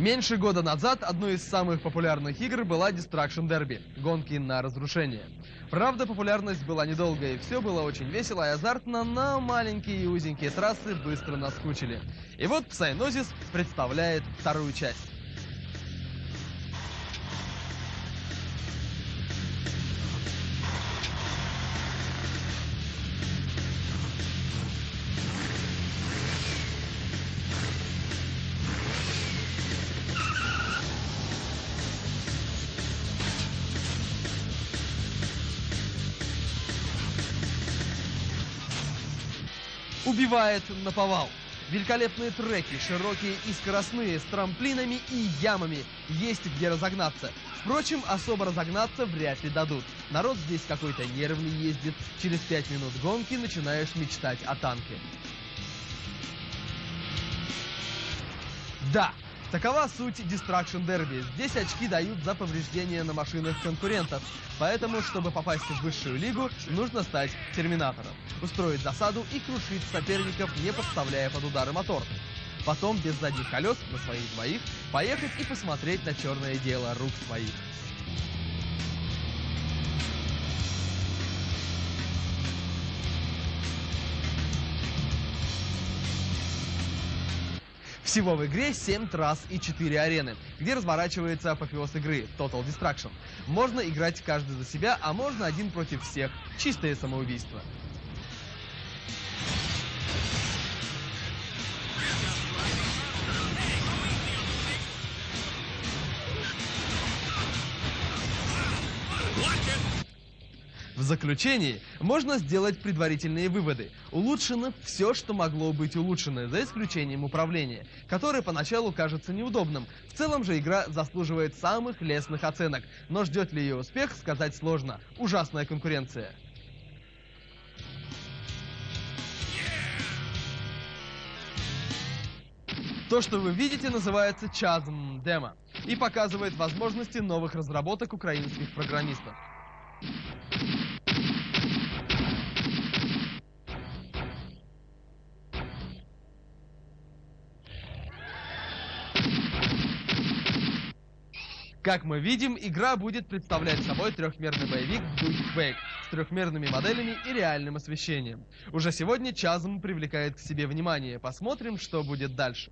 Меньше года назад одной из самых популярных игр была Destruction Derby – гонки на разрушение. Правда, популярность была недолгой, все было очень весело и азартно, но маленькие и узенькие трассы быстро наскучили. И вот Сайнозис представляет вторую часть. Убивает наповал. Великолепные треки, широкие и скоростные, с трамплинами и ямами. Есть где разогнаться. Впрочем, особо разогнаться вряд ли дадут. Народ здесь какой-то нервный ездит. Через 5 минут гонки начинаешь мечтать о танке. Да, такова суть Destruction Derby. Здесь очки дают за повреждения на машинах конкурентов. Поэтому, чтобы попасть в высшую лигу, нужно стать терминатором. Устроить засаду и крушить соперников, не подставляя под удары мотор. Потом без задних колес на своих двоих поехать и посмотреть на черное дело рук своих. Всего в игре 7 трасс и 4 арены, где разворачивается апофеоз игры Total Destruction. Можно играть каждый за себя, а можно один против всех. Чистое самоубийство. В заключении можно сделать предварительные выводы. Улучшено все, что могло быть улучшено, за исключением управления, которое поначалу кажется неудобным. В целом же игра заслуживает самых лестных оценок, но ждет ли ее успех, сказать сложно. Ужасная конкуренция. То, что вы видите, называется Chasm демо и показывает возможности новых разработок украинских программистов. Как мы видим, игра будет представлять собой трехмерный боевик Doom Break с трехмерными моделями и реальным освещением. Уже сегодня Chasm привлекает к себе внимание. Посмотрим, что будет дальше.